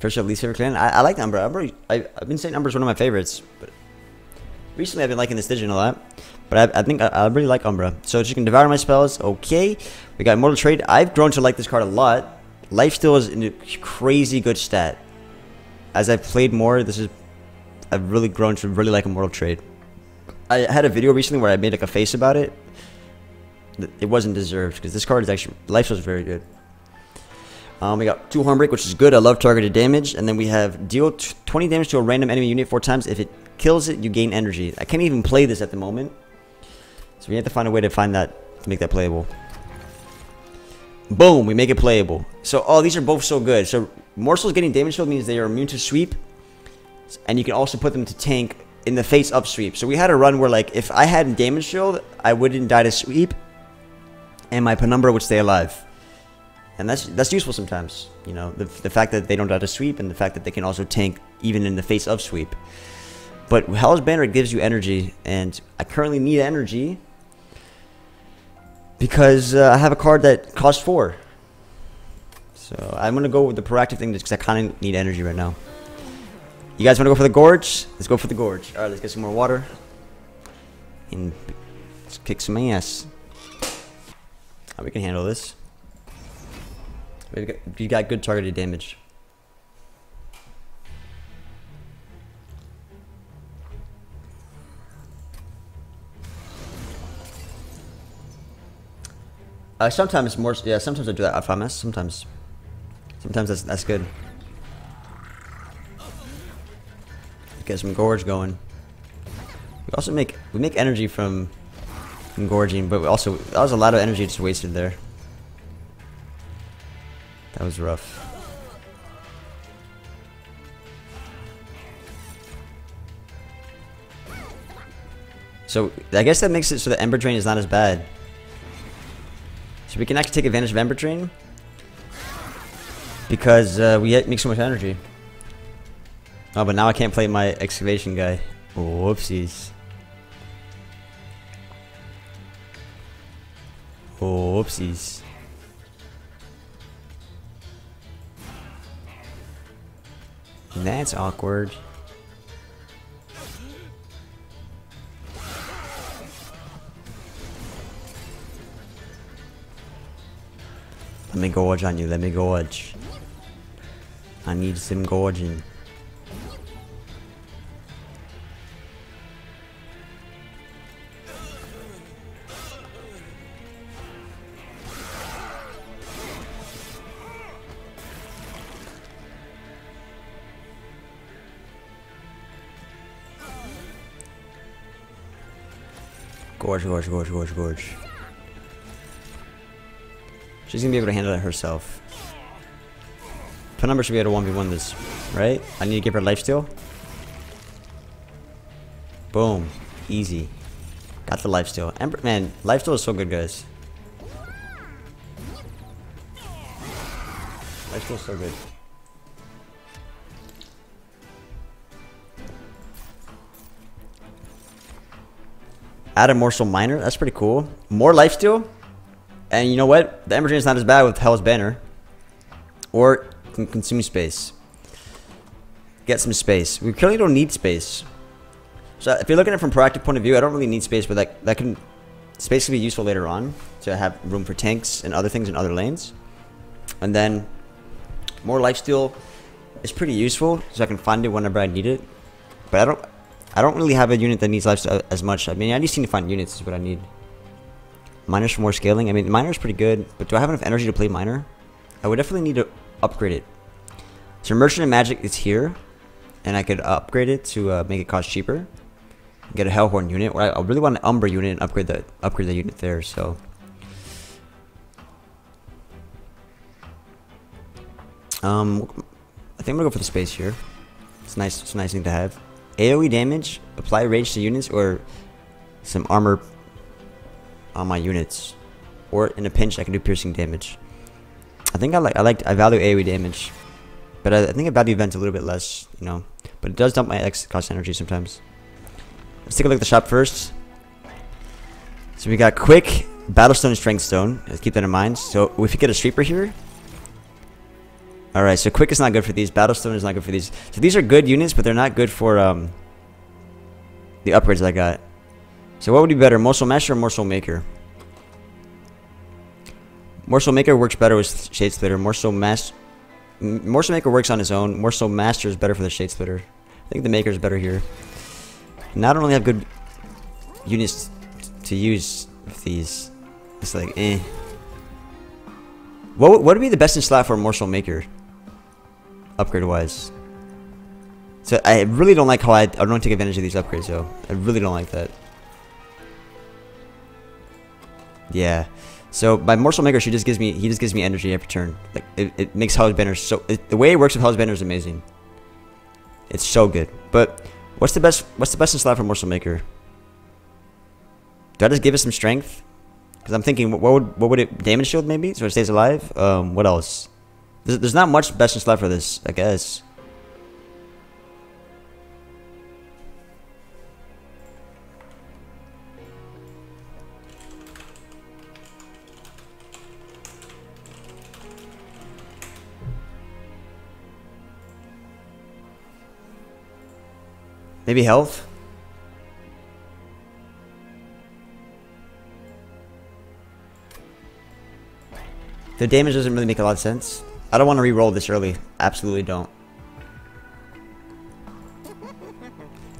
First of least favorite clan. I like Umbra. I've been saying Umbra's one of my favorites, but recently I've been liking this Digin a lot. But I think I really like Umbra. So she can devour my spells. Okay, we got Immortal Trade. I've grown to like this card a lot. Lifesteal is a crazy good stat. As I've played more, I've really grown to really like Immortal Trade. I had a video recently where I made like a face about it. It wasn't deserved because this card is actually lifesteal is very good. We got 2 Hornbreak, which is good. I love targeted damage. And then we have deal 20 damage to a random enemy unit 4 times. If it kills it, you gain energy. I can't even play this at the moment. So we have to find a way to find that, to make that playable. Boom, we make it playable. So, oh, these are both so good. So Morsel's getting damage shield means they are immune to sweep. And you can also put them to tank in the face up sweep. So we had a run where, like, if I had damage shield, I wouldn't die to sweep. And my Penumbra would stay alive. And that's useful sometimes, you know, the fact that they don't die to sweep and the fact that they can also tank even in the face of sweep. But Hell's Banner gives you energy, and I currently need energy because I have a card that costs 4. So I'm going to go with the proactive thing just because I kind of need energy right now. You guys want to go for the Gorge? Let's go for the Gorge. All right, let's get some more water and let's kick some ass. Oh, we can handle this. You got good targeted damage. Sometimes more, yeah. Sometimes I do that. I promise. Sometimes that's good. Get some Gorge going. We also make energy from gorging, but we also that was a lot of energy just wasted there. That was rough. So, I guess that makes it so the Ember Drain is not as bad. So we can actually take advantage of Ember Drain. Because we make so much energy. Oh, but now I can't play my Excavation guy. Whoopsies. Whoopsies. That's awkward. Let me gorge on you. Let me gorge. I need some gorging. Gorge. She's gonna be able to handle it herself. Penumbra should be able to 1v1 this, right? I need to give her lifesteal. Boom. Easy. Got the lifesteal. Ember, man, lifesteal is so good, guys. Lifesteal is so good. Add a Morsel Miner. That's pretty cool. More lifesteal. And you know what? The Ember Drain is not as bad with Hell's Banner. Or consume space. Get some space. We clearly don't need space. So if you're looking at it from a proactive point of view, I don't really need space, but that can space can be useful later on to have room for tanks and other things in other lanes. And then more lifesteal is pretty useful, so I can find it whenever I need it. But I don't really have a unit that needs lifesteal as much. I mean, I just need to find units is what I need. Miner's for more scaling. I mean, Miner's pretty good, but do I have enough energy to play Miner? I would definitely need to upgrade it. So Merchant and Magic is here, and I could upgrade it to make it cost cheaper. Get a Hellhorn unit. Well, I really want an Umbra unit and upgrade the unit there, so. I think I'm gonna go for the space here. It's a nice thing to have. AoE damage, apply rage to units or some armor on my units, or in a pinch I can do piercing damage. I think I value AoE damage, but I think I value events a little bit less, you know, but it does dump my X cost energy sometimes. Let's take a look at the shop first. So we got quick, battle stone, strength stone. Let's keep that in mind. So if you get a sweeper here, Alright, so Quick is not good for these. Battlestone is not good for these. So these are good units, but they're not good for the upgrades I got. So what would be better, Morsel Master or Morsel Maker? Morsel Maker works better with Shade Splitter. Morsel Maker works on his own. Morsel Master is better for the Shade Splitter. I think the Maker is better here. Now I don't really have good units to use with these. It's like, eh. What would be the best in slot for Morsel Maker? Upgrade wise. So I really don't like how I don't take advantage of these upgrades though. I really don't like that. Yeah. So by Morsel Maker, he just gives me energy every turn. Like it makes Hell's Banner so the way it works with Hell's Banner is amazing. It's so good. But what's the best in slot for Morsel Maker? Do I just give it some strength? Because I'm thinking, what would it, Damage Shield maybe, so it stays alive? What else? There's not much best in slot for this, I guess. Maybe health? The damage doesn't really make a lot of sense. I don't want to re-roll this early. Absolutely don't.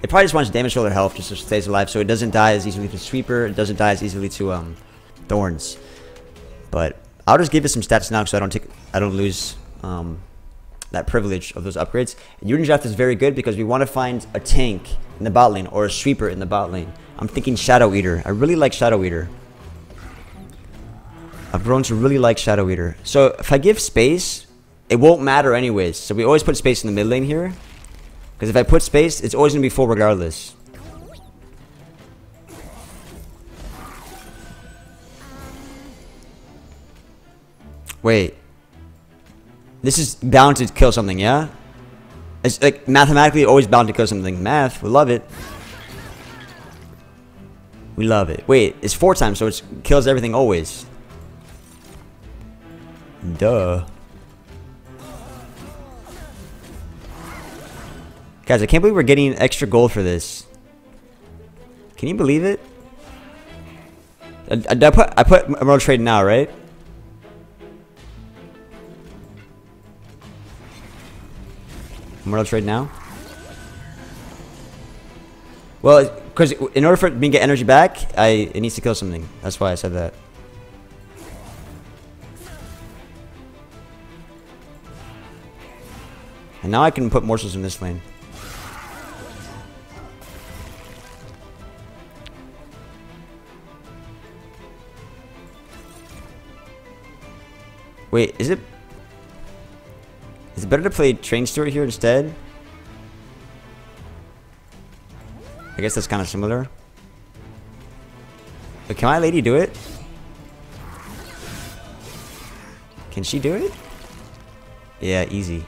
It probably just wants damage to their health just so it stays alive, so it doesn't die as easily to Sweeper. It doesn't die as easily to Thorns. But I'll just give it some stats now so I don't lose that privilege of those upgrades. And Union Draft is very good because we want to find a tank in the bot lane or a Sweeper in the bot lane. I'm thinking Shadow Eater. I really like Shadow Eater. I've grown to really like Shadow Eater. So if I give space, it won't matter anyways. So we always put space in the mid lane here. Because if I put space, it's always going to be full regardless. Wait. This is bound to kill something, yeah? It's like mathematically always bound to kill something. Math, we love it. We love it. Wait, it's 4 times, so it kills everything always. Duh. Guys, I can't believe we're getting extra gold for this. Can you believe it? I put Immortal Trade now, right? Immortal Trade now? Well, because in order for me to get energy back, it needs to kill something. That's why I said that. And now I can put morsels in this lane. Wait, is it better to play Train Steward here instead? I guess that's kind of similar. But can my lady do it? Can she do it? Yeah, easy.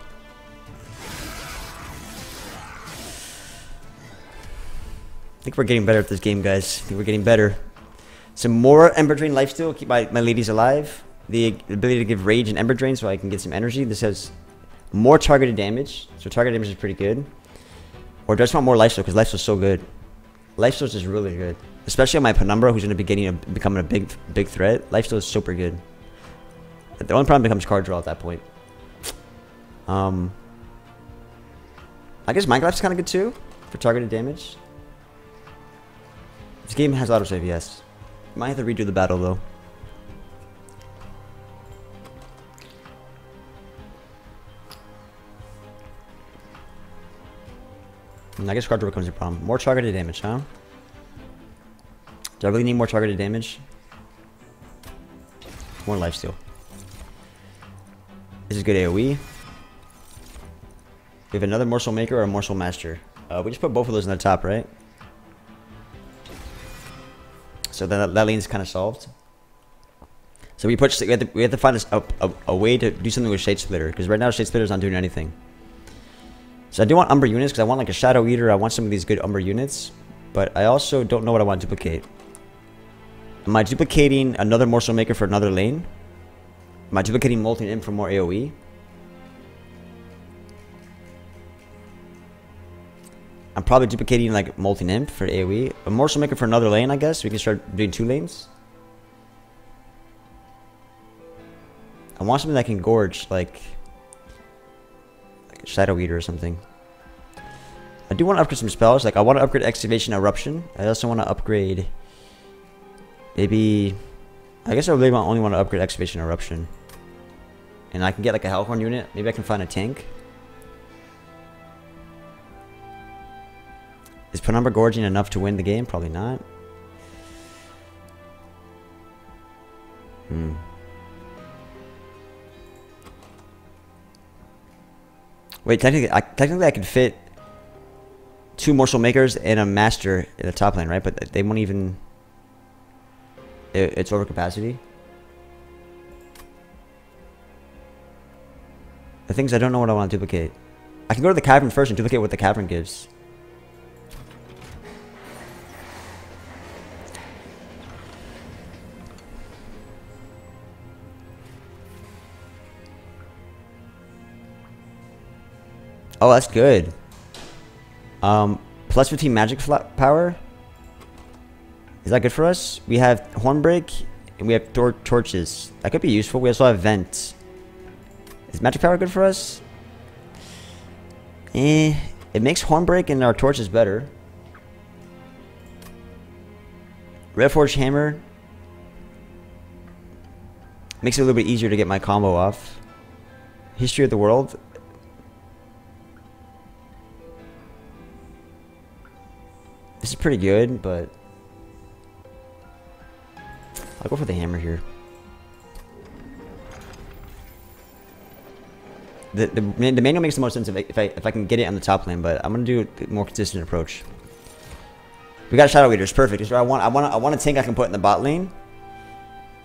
I think we're getting better at this game, guys. I think we're getting better. Some more Ember Drain lifesteal. Keep my ladies alive. The ability to give Rage and Ember Drain so I can get some energy. This has more targeted damage. So targeted damage is pretty good. Or do I just want more lifesteal? Because lifesteal is so good. Lifesteal is just really good. Especially on my Penumbra, who's going to be becoming a big threat. Lifesteal is super good. The only problem becomes card draw at that point. I guess Minecraft is kind of good too. For targeted damage. This game has autosave, yes. Might have to redo the battle, though. And I guess card draw becomes a problem. More targeted damage, huh? Do I really need more targeted damage? More lifesteal. This is good AoE. We have another Morsel Maker or a Morsel Master. We just put both of those in the top, right? So that lane's kind of solved. So we have to find a way to do something with Shade Splitter. Because right now Shade Splitter's not doing anything. So I do want Umbra units because I want like a Shadow Eater. I want some of these good Umbra units. But I also don't know what I want to duplicate. Am I duplicating another Morsel Maker for another lane? Am I duplicating Molten Imp for more AoE? I'm probably duplicating like Molten Imp for AoE. A Morsel Maker for another lane, I guess. We can start doing 2 lanes. I want something that can gorge, like Shadow Eater or something. I do want to upgrade some spells. Like, I want to upgrade Excavation Eruption. I also want to upgrade... Maybe... I guess I really only want to upgrade Excavation Eruption. And I can get, like, a Hellhorn unit. Maybe I can find a tank. Is Penumbra gorging enough to win the game? Probably not. Hmm. Wait, technically I could fit 2 Morsel Makers and a Master in the top lane, right? But they won't even... It's over capacity. The things I don't know what I want to duplicate. I can go to the cavern first and duplicate what the cavern gives. Oh, that's good. Plus 15 magic power. Is that good for us? We have Hornbreak and we have torches. That could be useful. We also have vents. Is magic power good for us? Eh. It makes Hornbreak and our torches better. Redforge Hammer. Makes it a little bit easier to get my combo off. History of the World. This is pretty good, but I'll go for the hammer here. The manual makes the most sense if I can get it on the top lane, but I'm gonna do a more consistent approach. We got Shadow Eaters, perfect. That's what I want a tank I can put in the bot lane,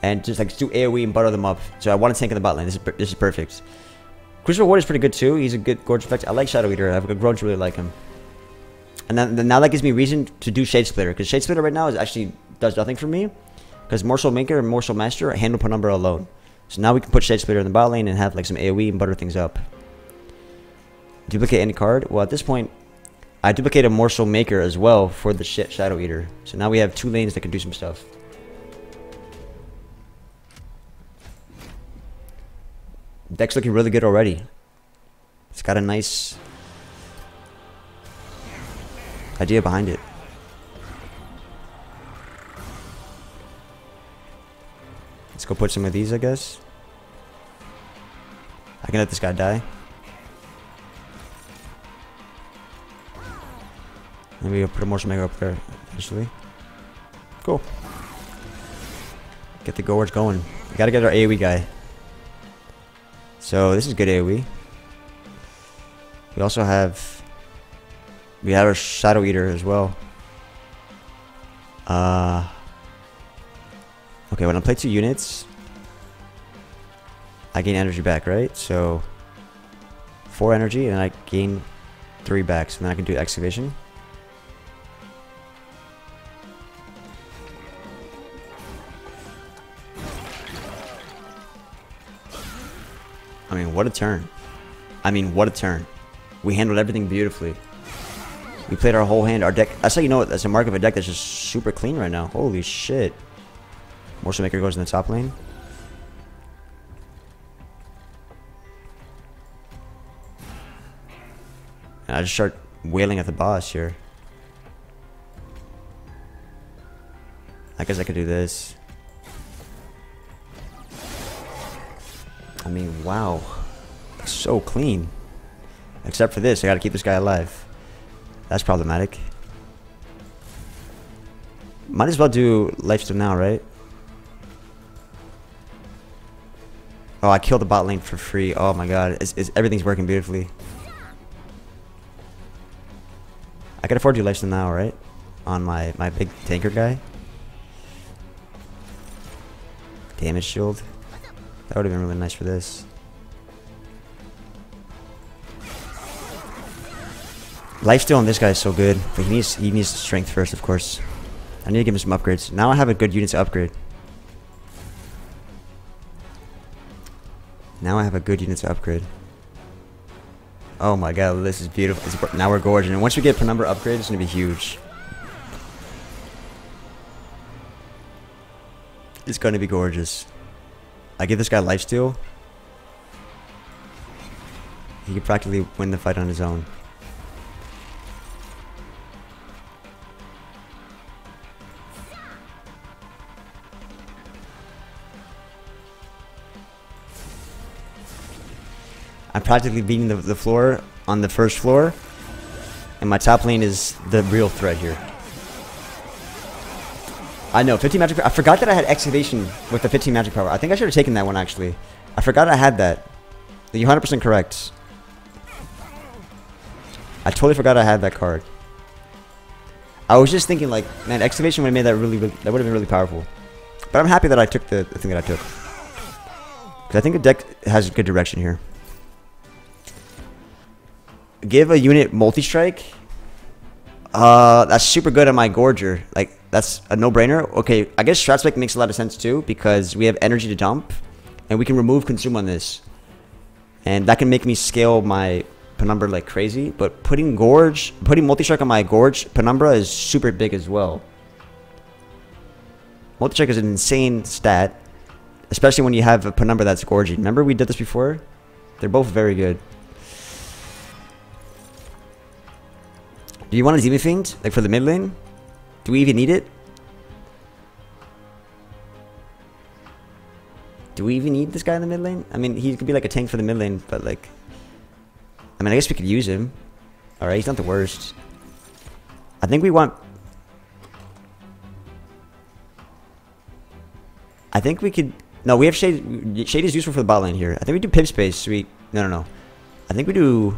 and just like do AOE and butter them up. So I want a tank in the bot lane. This is perfect. Crucible Ward is pretty good too. He's a good Gorge effect. I like Shadow Eater. I've grown to really like him. And then, now that gives me reason to do Shade Splitter, because Shade Splitter right now is actually does nothing for me, because Morsel Maker and Morsel Master handle Penumbra alone. So now we can put Shade Splitter in the bot lane and have like some AoE and butter things up. Duplicate any card? Well, at this point, I duplicate a Morsel Maker as well for the Shadow Eater. So now we have 2 lanes that can do some stuff. Deck's looking really good already. It's got a nice idea behind it. Let's go put some of these, I guess. I can let this guy die. Maybe I'll put a Morsel Maker up there, actually. Cool. Get the Gorge going. We gotta get our AoE guy. So, this is good AoE. We also have... We have our Shadow Eater as well. Okay, when I play 2 units, I gain energy back, right? So 4 energy, and I gain 3 back. So then I can do excavation. I mean, what a turn! We handled everything beautifully. We played our whole hand, our deck. That's how you know that's a mark of a deck that's just super clean right now. Holy shit. Morsel Maker goes in the top lane. And I just start wailing at the boss here. I guess I could do this. I mean, wow. It's so clean. Except for this, I gotta keep this guy alive. That's problematic. Might as well do lifesteal now, right? Oh, I killed the bot lane for free. Oh my god. Everything's working beautifully. I can afford to do lifesteal now, right? On my big tanker guy. Damage shield. That would have been really nice for this. Lifesteal on this guy is so good, but he needs strength first, of course. I need to give him some upgrades. Now I have a good unit to upgrade. Oh my god, this is beautiful. Now we're gorging. And once we get Penumbra upgrade, it's going to be huge. It's going to be gorgeous. I give this guy lifesteal. He could practically win the fight on his own. I'm practically beating the floor on the first floor, and my top lane is the real threat here. I know, 15 magic power. I forgot that I had excavation with the 15 magic power. I think I should have taken that one, actually. I forgot I had that. You're 100% correct. I totally forgot I had that card. I was just thinking, like, man, excavation would have made that that would have been really powerful. But I'm happy that I took the thing that I took. Because I think the deck has good direction here. Give a unit multi-strike. That's super good on my Gorger. Like, that's a no-brainer. Okay, I guess Strat Spec makes a lot of sense too, because we have energy to dump, and we can remove consume on this. And that can make me scale my Penumbra like crazy, but putting multi-strike on my Gorge Penumbra is super big as well. Multi-strike is an insane stat, especially when you have a Penumbra that's gorgy. Remember we did this before? They're both very good. Do you want a Demon Fiend? Like for the mid lane? Do we even need it? Do we even need this guy in the mid lane? I mean, he could be like a tank for the mid lane, but like... I mean, I guess we could use him. Alright, he's not the worst. I think we want... I think we could... No, we have Shade. Shade is useful for the bot lane here. I think we do Pip Space. We... No. I think we do...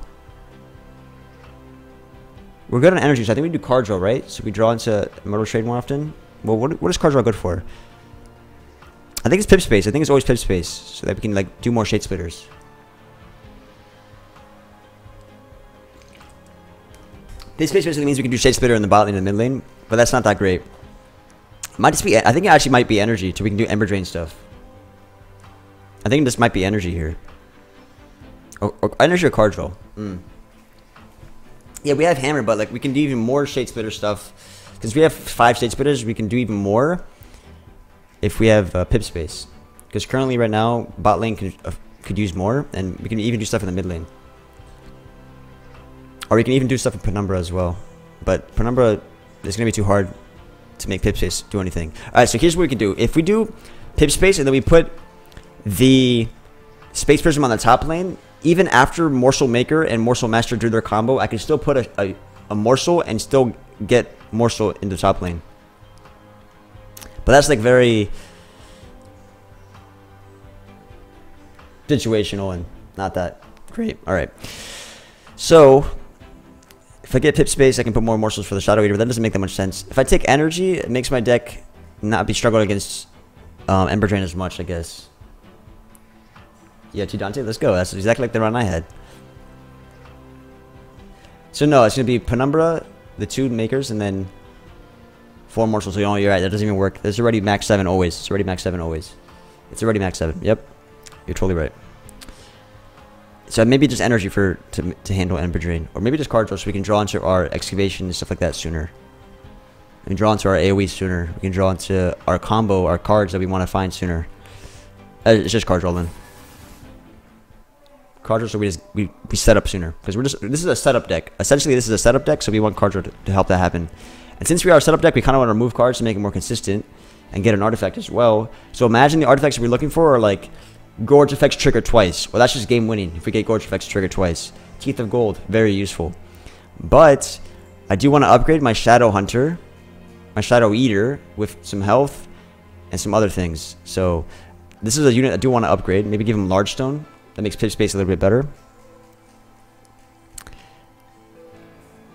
We're good on energy, so I think we do card draw, right? So we draw into Immortal Trade more often. Well, what is card draw good for? I think it's Pip Space. I think it's always Pip Space, so that we can like do more Shade Splitters. This space basically means we can do Shade Splitter in the bot lane and the mid lane, but that's not that great. Might just be. I think it actually might be energy, so we can do Ember Drain stuff. I think this might be energy here. Or energy or card draw. Yeah, we have Hammer, but like we can do even more Shade Splitter stuff. Because we have 5 Shade Splitters, we can do even more if we have Pip Space. Because currently right now, bot lane could use more, and we can even do stuff in the mid lane. Or we can even do stuff in Penumbra as well. But Penumbra is going to be too hard to make Pip Space do anything. Alright, so here's what we can do. If we do Pip Space and then we put the Space Prism on the top lane, even after Morsel Maker and Morsel Master drew their combo, I can still put a Morsel and still get Morsel into top lane. But that's like very situational and not that great. Alright. So, if I get Pip Space, I can put more Morsels for the Shadow Eater, but that doesn't make that much sense. If I take Energy, it makes my deck not be struggling against Ember Drain as much, I guess. Yeah, T-Dante, let's go. That's exactly like the run I had. So no, it's going to be Penumbra, the 2 makers, and then 4 Morsels. So you know, you're right, that doesn't even work. There's already max 7 always. It's already max 7 always. It's already max 7. Yep. You're totally right. So maybe just energy to handle Ember Drain. Or maybe just card draw so we can draw into our excavation and stuff like that sooner. We can draw into our AoE sooner. We can draw into our combo, our cards that we want to find sooner. It's just card draw then. Card draw, so we set up sooner because this is a setup deck. Essentially, this is a setup deck, so we want card draw to help that happen. And since we are a setup deck, we kind of want to remove cards to make it more consistent and get an artifact as well. So imagine the artifacts we're looking for are like Gorge effects trigger twice. Well, that's just game winning if we get Gorge effects trigger twice. Teeth of Gold, very useful. But I do want to upgrade my Shadow Hunter, my Shadow Eater with some health and some other things. So this is a unit I do want to upgrade. Maybe give him Large Stone. That makes Pip Space a little bit better.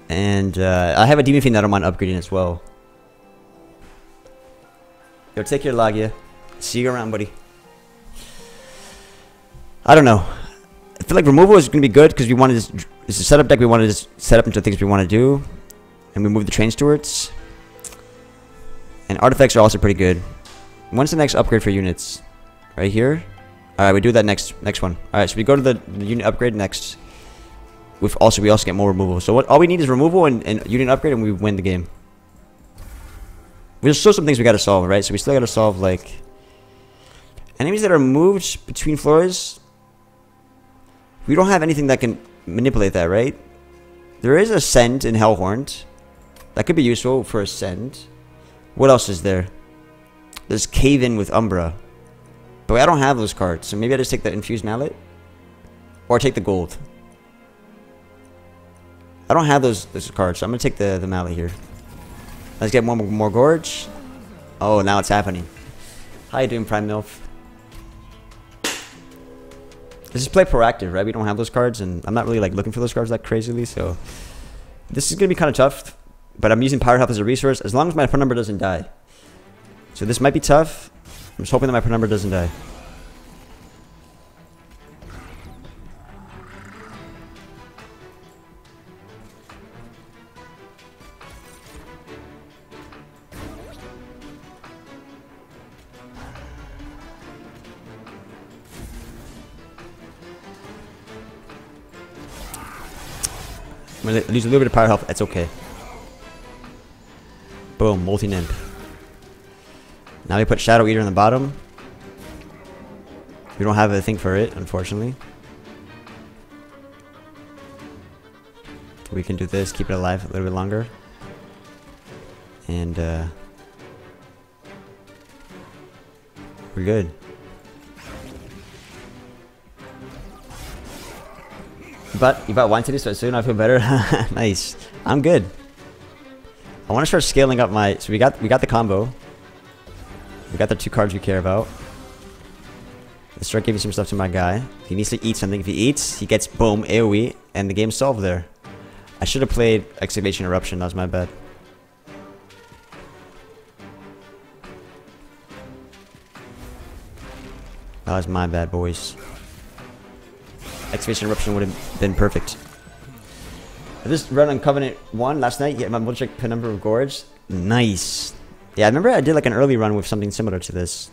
And I have a Demon Fiend that I don't mind upgrading as well. Yo, take your Lagia. See you around, buddy. I don't know. I feel like removal is going to be good because we want to just... It's a setup deck. We want to just set up into things we want to do. And we move the Train Stewards. And artifacts are also pretty good. When's the next upgrade for units? Right here? Alright, we do that next one. Alright, so we go to the unit upgrade next. We've also, we also get more removal. So what, all we need is removal and unit upgrade, and we win the game. There's still some things we gotta solve, right? So we still gotta solve, like, enemies that are moved between floors. We don't have anything that can manipulate that, right? There is a send in Hellhorned. That could be useful for a send. What else is there? There's Cave-In with Umbra. But I don't have those cards, so maybe I just take that Infused Mallet? Or take the gold. I don't have those cards, so I'm gonna take the mallet here. Let's get more Gorge. Oh, now it's happening. How you doing, Prime Milf? This is play proactive, right? We don't have those cards, and I'm not really like looking for those cards that crazily, so this is gonna be kind of tough. But I'm using Power Health as a resource as long as my Penumbra doesn't die. So this might be tough. I'm just hoping that my Penumbra doesn't die. I'm gonna lose a little bit of power health. That's okay. Boom, Multi Nymph. Now we put Shadow Eater on the bottom. We don't have a thing for it, unfortunately. We can do this, keep it alive a little bit longer. And we're good. But you bought wine today, so soon I feel better. Nice. I'm good. I want to start scaling up my. So we got the combo. We got the two cards we care about. Let's start giving some stuff to my guy. He needs to eat something. If he eats, he gets boom AOE, and the game's solved there. I should have played Excavation Eruption. That was my bad. That was my bad, boys. Excavation Eruption would have been perfect. I just run on Covenant 1 last night, get my multi check Penumbra of Gorge. Nice. Yeah, I remember I did like an early run with something similar to this.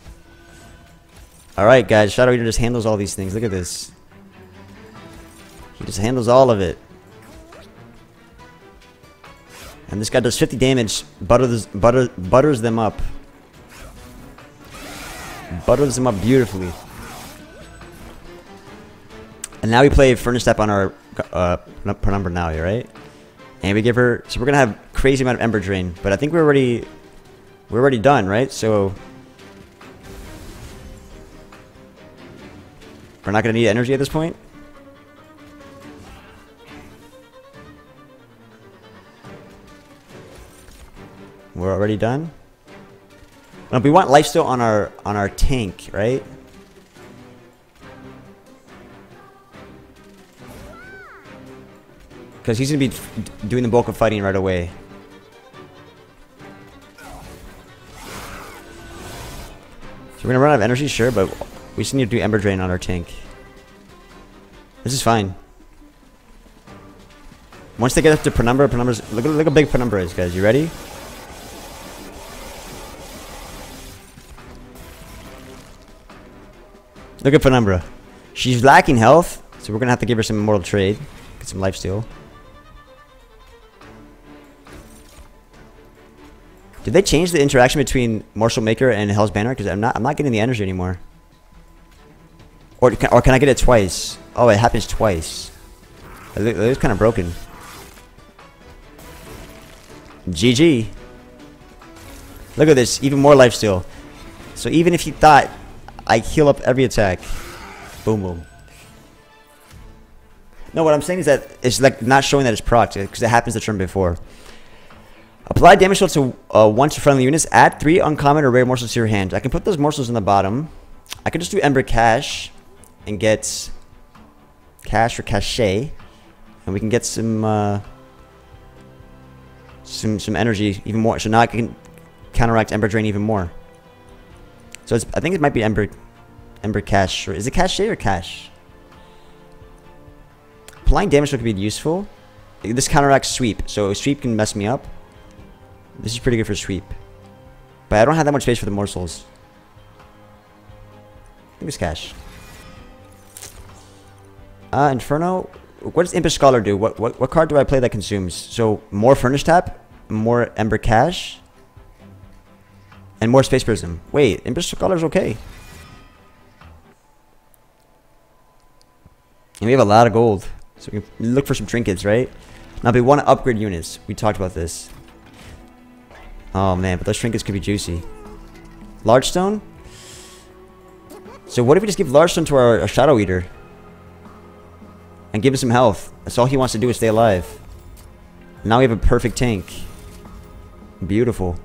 Alright guys, Shadow Eater just handles all these things. Look at this. He just handles all of it. And this guy does 50 damage, butters them up. Butters them up beautifully. And now we play Furnace Tap on our Penumbra now, right? And we give her, so we're gonna have crazy amount of Ember Drain, but I think we're already done, right? So we're not gonna need energy at this point. We're already done. Well, we want lifesteal on our tank, right? Because he's going to be doing the bulk of fighting right away. So we're going to run out of energy, sure, but we just need to do Ember Drain on our tank. This is fine. Once they get up to Penumbra, Penumbra's... Look how big Penumbra is, guys. You ready? Look at Penumbra. She's lacking health, so we're going to have to give her some Immortal Trade. Get some lifesteal. Did they change the interaction between Morsel Maker and Hell's Banner? Because I'm not getting the energy anymore. Or can I get it twice? Oh, it happens twice. It was kind of broken. GG. Look at this, even more lifesteal. So even if he thought, I heal up every attack. Boom, boom. No, what I'm saying is that it's like not showing that it's proc because it happens the turn before. Apply damage shield to one to friendly units. Add 3 uncommon or rare morsels to your hand. I can put those morsels in the bottom. I can just do Ember Cache and get Cache or Cache, and we can get some energy even more. So now I can counteract Ember Drain even more. So it's, I think it might be Ember Cache. Or is it Cache or Cache? Applying damage shield could be useful. This counteracts sweep, so sweep can mess me up. This is pretty good for sweep. But I don't have that much space for the morsels. I think it's Cache. Inferno. What does Impish Scholar do? What card do I play that consumes? So more Furnace Tap, more Ember Cache, and more Space Prism. Wait, Impish Scholar's okay. And we have a lot of gold, so we can look for some trinkets, right? Now we want to upgrade units. We talked about this. Oh man, but those trinkets could be juicy. Large Stone? So what if we just give Large Stone to our Shadow Eater? And give him some health. That's all he wants to do is stay alive. Now we have a perfect tank. Beautiful.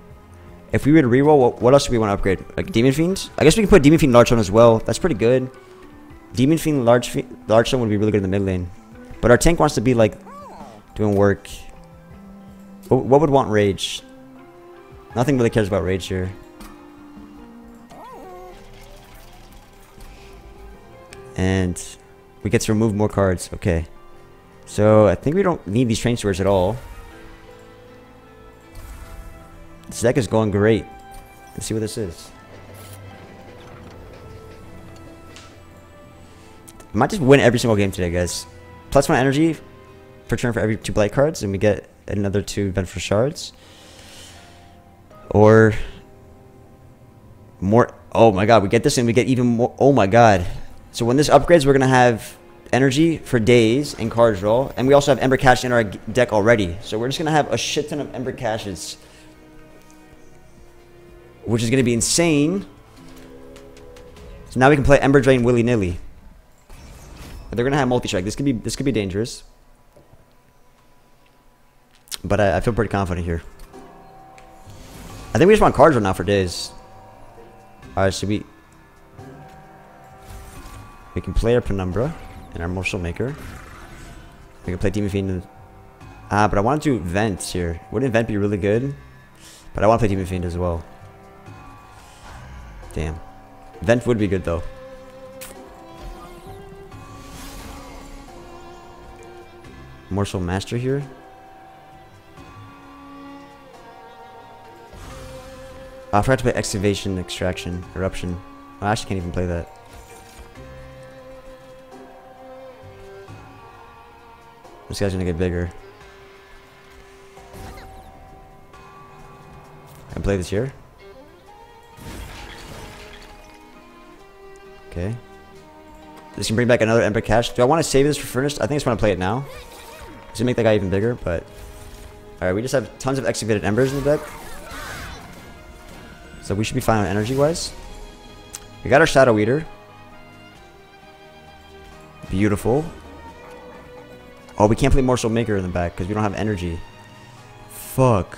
If we were to reroll, what else do we want to upgrade? Like Demon Fiend? I guess we can put Demon Fiend Large Stone as well. That's pretty good. Demon Fiend Large Stone would be really good in the mid lane. But our tank wants to be like doing work. What would want Rage? Nothing really cares about Rage here. And we get to remove more cards. Okay. So I think we don't need these Train Stewards at all. This deck is going great. Let's see what this is. I might just win every single game today, guys. +1 energy per turn for every 2 blight cards, and we get another 2 ventful shards. Or more. Oh my god, we get this and we get even more. Oh my god. So when this upgrades, we're going to have energy for days and card draw. And we also have Ember Cache in our deck already. So we're just going to have a shit ton of Ember Caches, which is going to be insane. So now we can play Ember Drain willy-nilly. They're going to have multi-strike. This could be dangerous. But I feel pretty confident here. I think we just want card draw now for days. Alright, so we can play our Penumbra and our Morsel Maker. We can play Demon Fiend. Ah, but I want to do Vents here. Wouldn't Vent be really good? But I want to play Demon Fiend as well. Damn. Vent would be good though. Morsel Master here. Oh, I forgot to play Excavation, Extraction, Eruption. Oh, I actually can't even play that. This guy's gonna get bigger. I can play this here. Okay. This can bring back another Ember Cache. Do I want to save this for Furnace? I think I just want to play it now. It's gonna make that guy even bigger, but... Alright, we just have tons of Excavated Embers in the deck. So we should be fine on energy-wise. We got our Shadow Eater. Beautiful. Oh, we can't play Morsel Maker in the back because we don't have energy. Fuck.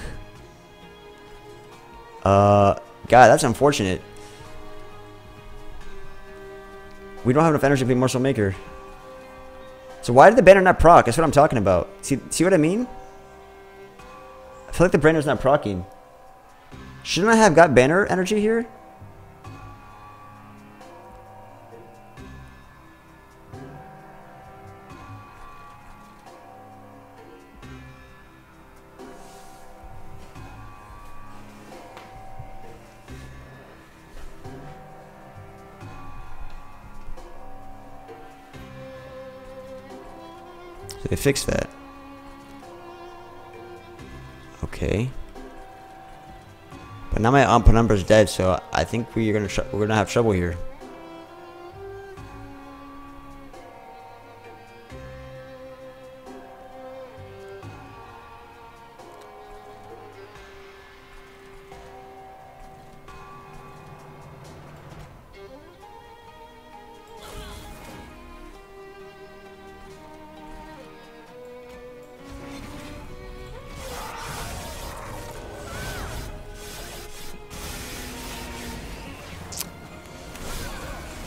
God, that's unfortunate. We don't have enough energy to play Morsel Maker. So why did the banner not proc? That's what I'm talking about. See what I mean? I feel like the banner's not proccing. Shouldn't I have got banner energy here? They fixed that. Okay. But now my Penumbra's dead, so I think we're gonna have trouble here.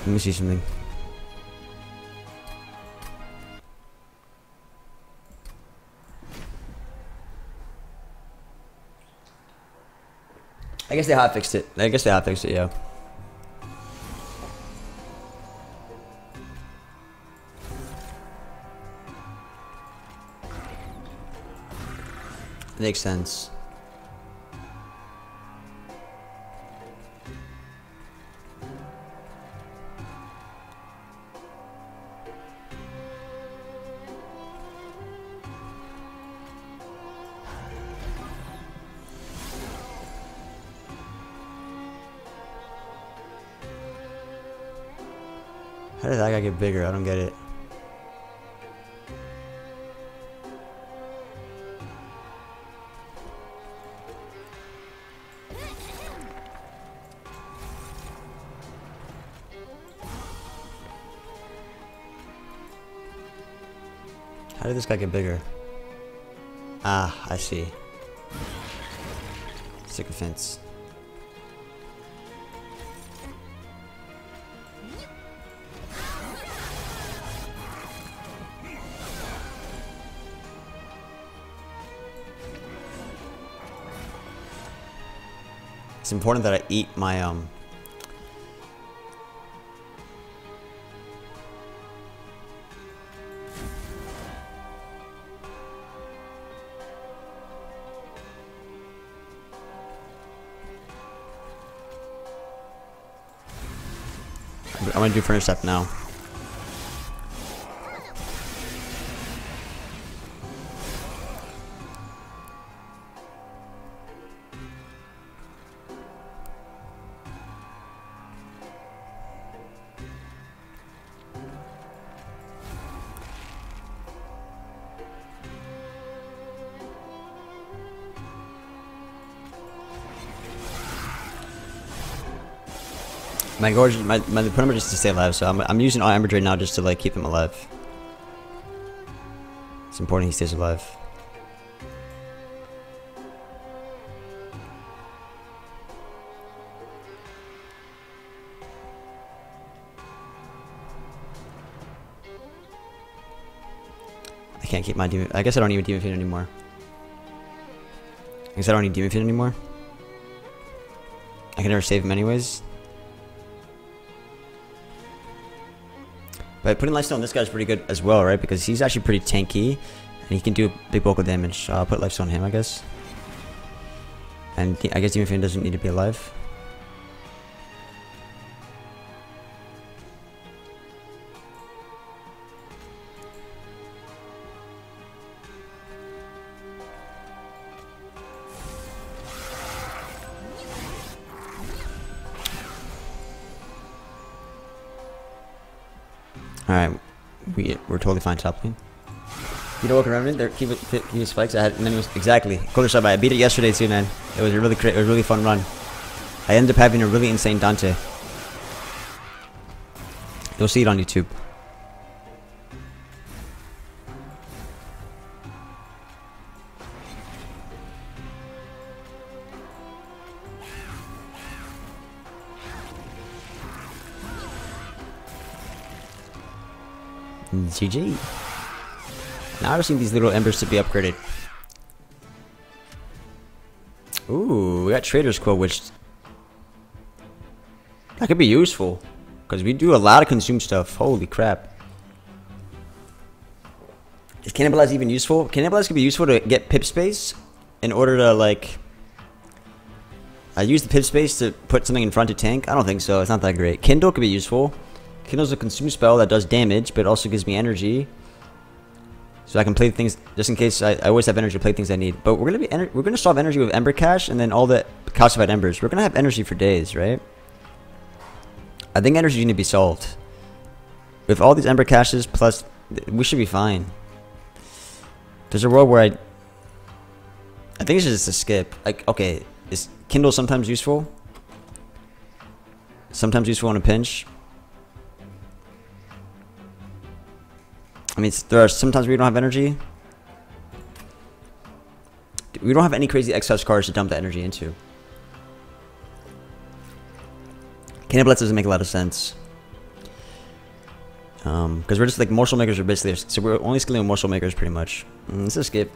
Let me see something. I guess they hot fixed it. Yeah. Makes sense. How did that guy get bigger? I don't get it. How did this guy get bigger? Ah, I see. Sycophants. It's important that I eat my I'm gonna do Furnace Tap now. My Gorge, my Penumbra just to stay alive, so I'm using all Ember Drain now just to like keep him alive. It's important he stays alive. I can't keep my Demon. I guess I don't need a Demon Fiend anymore. I guess I don't need Demon Fiend anymore. I can never save him anyways. But putting Lifesteal on this guy is pretty good as well, right? Because he's actually pretty tanky, and he can do a big bulk of damage. So I'll put Lifesteal on him, I guess. And I guess Demon Fiend doesn't need to be alive. Alright, we're totally fine top lane. You don't walk around in there, keep spikes. I had many mistakes. Exactly. Cooler shot, but I beat it yesterday too, man. It was a really great, it was a really fun run. I ended up having a really insane Dante. You'll see it on YouTube. GG. Now I just need these little embers to be upgraded. Ooh, we got Trader's Quill, which that could be useful because we do a lot of consume stuff. Holy crap! Is Cannibalize even useful? Cannibalize could be useful to get Pip Space in order to like. I use the Pip Space to put something in front of tank. I don't think so. It's not that great. Kindle could be useful. Kindle's a consume spell that does damage, but also gives me energy, so I can play things just in case. I always have energy to play things I need. But we're gonna solve energy with Ember Cache and then all the calcified embers. We're gonna have energy for days, right? I think energy need to be solved with all these Ember Caches. Plus, we should be fine. There's a world where I think it's just a skip. Like, okay, is Kindle sometimes useful? Sometimes useful in a pinch. I mean, there are sometimes we don't have energy. We don't have any crazy excess cards to dump the energy into. Cannibalize doesn't make a lot of sense. Because we're just like Morsel Makers are basically, so we're only scaling with Morsel Makers pretty much. Let's just skip.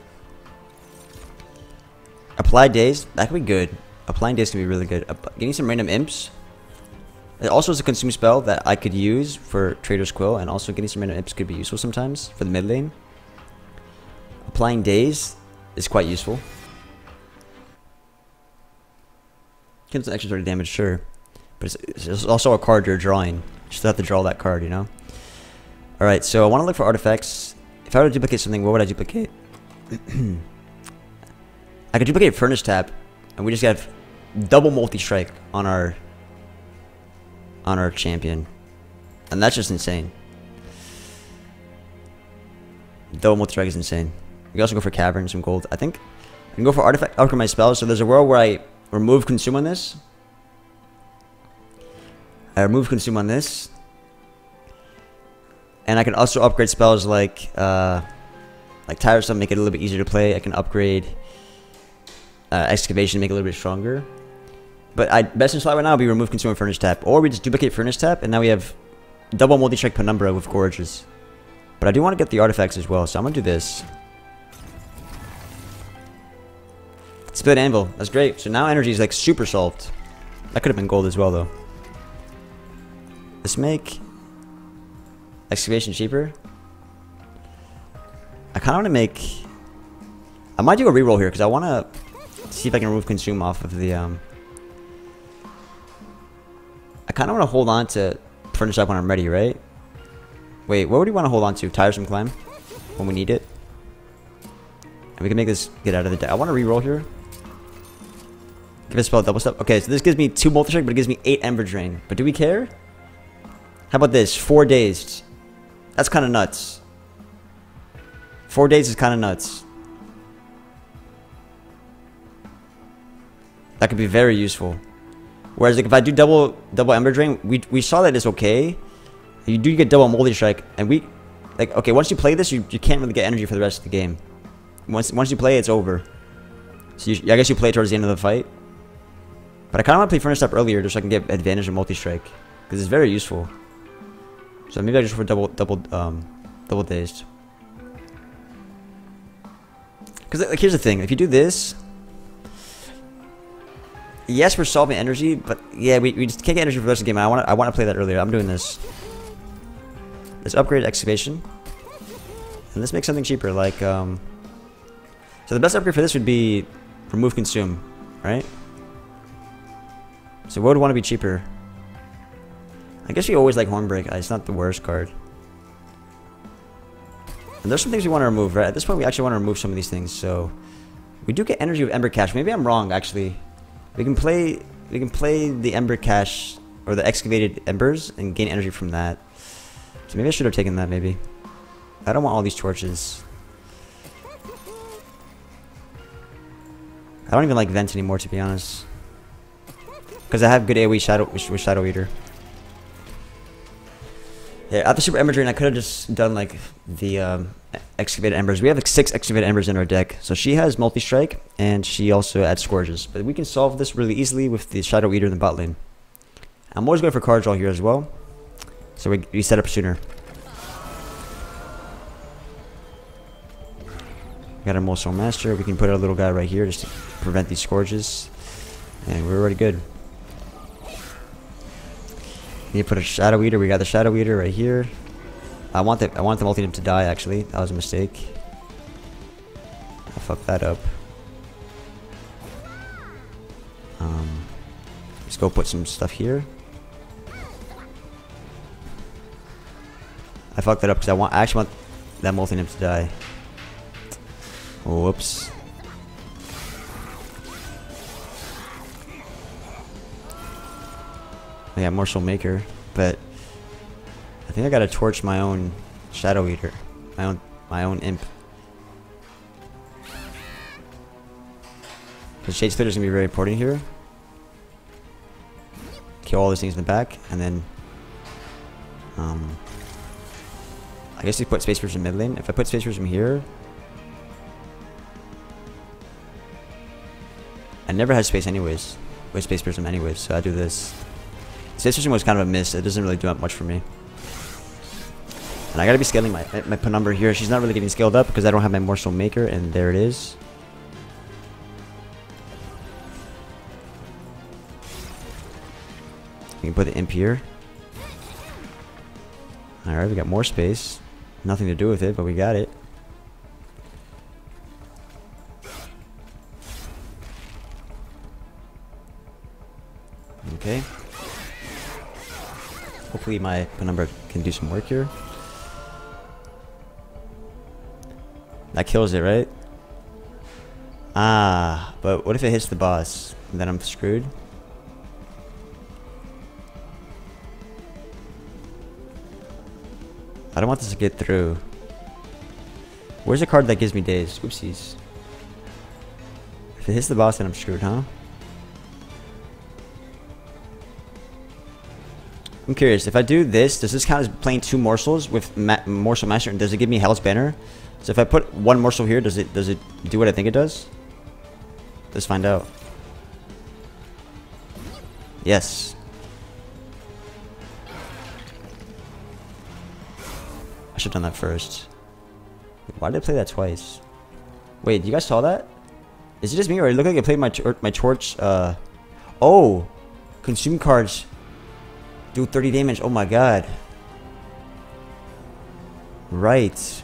Apply Days, that could be good. Applying Days can be really good. Getting some random imps. It also is a consume spell that I could use for Trader's Quill, and also getting some random imps could be useful sometimes for the mid lane. Applying Days is quite useful. Gives an extra 30 damage, sure. But it's also a card you're drawing. You still have to draw that card, you know? Alright, so I want to look for artifacts. If I were to duplicate something, what would I duplicate? I could duplicate Furnace Tap, and we just got double multi-strike on our champion. And that's just insane. Double multi-track is insane. You can also go for Cavern, some gold. I think I can go for Artifact, upgrade my spells. So there's a world where I remove Consume on this. I remove Consume on this. And I can also upgrade spells like Tiresome, make it a little bit easier to play. I can upgrade Excavation, make it a little bit stronger. But best in slot right now would be remove Consume Furnace Tap. Or we just duplicate Furnace Tap, and now we have double multi-check Penumbra with Gorges. But I do want to get the artifacts as well, so I'm going to do this. Split Anvil, that's great. So now energy is like super solved. That could have been gold as well though. Let's make Excavation cheaper. I kind of want to make... I might do a reroll here because I want to see if I can remove Consume off of the... I kind of want to hold on to Furnace Up when I'm ready, right? Wait, what would you want to hold on to? Tiresome Climb? When we need it? And we can make this get out of the deck. I want to reroll here. Give a spell double step. Okay, so this gives me 2 multi-check, but it gives me 8 Ember Drain. But do we care? How about this? 4 Dazed. That's kind of nuts. 4 Dazed is kind of nuts. That could be very useful. Whereas like if I do double Ember Drain, we saw that it's okay. You do get double Moldy Strike, and we like okay. Once you play this, you can't really get energy for the rest of the game. Once you play, it's over. So I guess you play towards the end of the fight. But I kind of want to play Furnace Up earlier just so I can get advantage of Multi Strike because it's very useful. So maybe I just for double Dazed. Because like here's the thing: if you do this. Yes, we're solving energy, but yeah, we just can't get energy for the rest of the game. I want to play that earlier. I'm doing this. Let's upgrade Excavation. And let's make something cheaper, like, so the best upgrade for this would be remove Consume, right? So what would want to be cheaper? I guess we always like Hornbreak. It's not the worst card. And there's some things we want to remove, right? At this point, we actually want to remove some of these things, so... We do get energy with Ember Cache. Maybe I'm wrong, actually. We can play the Ember Cache or the Excavated Embers and gain energy from that. So maybe I should have taken that. Maybe I don't want all these torches. I don't even like vents anymore, to be honest, because I have good AoE Shadow with Shadow Eater. Yeah, after Super Ember Drain, I could have just done like the Excavated Embers. We have like 6 Excavated Embers in our deck, so she has Multi Strike and she also adds Scourges. But we can solve this really easily with the Shadow Eater in the bot lane. I'm always going for card draw here as well, so we set up sooner. We got our Morsel Master. We can put our little guy right here just to prevent these Scourges, and we're already good. Need to put a Shadow Eater. We got the Shadow Eater right here. I want the Multi Nymph to die, actually. That was a mistake. I fucked that up. Let's go put some stuff here. I fucked that up because I actually want that Multi Nymph to die. Whoops. I got Morsel Maker, but I think I gotta torch my own Shadow Eater, my own Imp. Because Shade Splitter is gonna be very important here. Kill all those things in the back, and then I guess we put Space Prism mid lane. If I put Space Prism here, I never had space anyways with Space Prism anyways, so I do this. Space Prism was kind of a miss. It doesn't really do that much for me. And I gotta be scaling my Penumbra here. She's not really getting scaled up because I don't have my Morsel Maker, and there it is. We can put the Imp here. Alright, we got more space. Nothing to do with it, but we got it. Okay. Hopefully my Penumbra can do some work here. That kills it, right? Ah, but what if it hits the boss? Then I'm screwed. I don't want this to get through. Where's the card that gives me days? Whoopsies. If it hits the boss, then I'm screwed, huh? I'm curious, if I do this, does this count as playing two morsels with Morsel Master, and does it give me Hell's Banner? So if I put one morsel here, does it do what I think it does? Let's find out. Yes. I should have done that first. Why did I play that twice? Wait, you guys saw that? Is it just me, or it looked like I played my torch? Oh, consume cards do 30 damage. Oh my god. Right.